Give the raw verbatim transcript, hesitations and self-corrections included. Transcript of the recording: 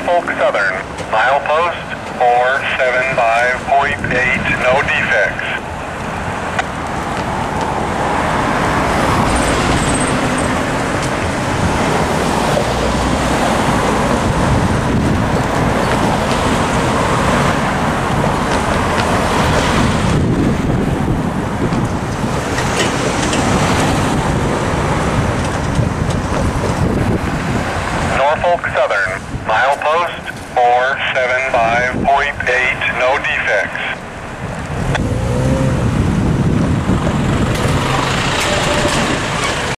Norfolk Southern, milepost four seven five point eight, no defects. Norfolk Southern, milepost four seven five.